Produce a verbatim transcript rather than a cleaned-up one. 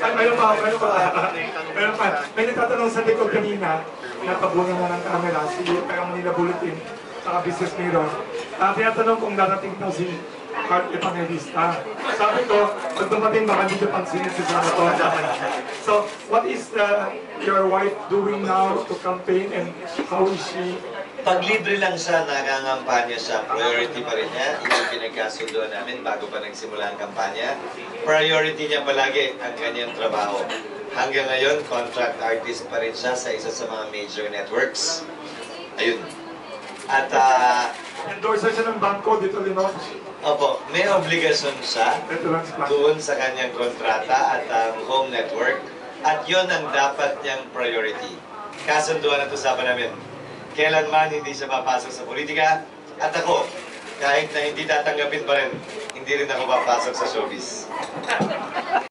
Ay, mayroon pa, mayroon pa. Mayroon pa. May natatanong sa likod kanina. Natabunan na ng camera. Si Pekang Manila Bulletin. Saka Business Mirror. Uh, tinatanong kung darating na si Carl Evangelista. Sabi ko, pag dumating baka dito pansinin si Zanato. So, what is the, your wife doing now to campaign and how is she? Paglibre lang siya, nangangampanya siya. Priority pa rin niya. Yung pinagkasundoan namin bago pa nagsimula ang kampanya. Priority niya palagi ang kanyang trabaho. Hanggang ngayon, contract artist pa rin siya sa isa sa mga major networks. Ayun. At, ah... Uh, endorser siya ng bangko dito rin, no? Opo. May obligasyon siya doon sa kanyang kontrata at ang um, home network. At yon ang dapat niyang priority. Kasundoan ang usapan namin. Kailanman hindi siya papasok sa politika. At ako, kahit na hindi tatanggapin pa rin, hindi rin ako papasok sa showbiz.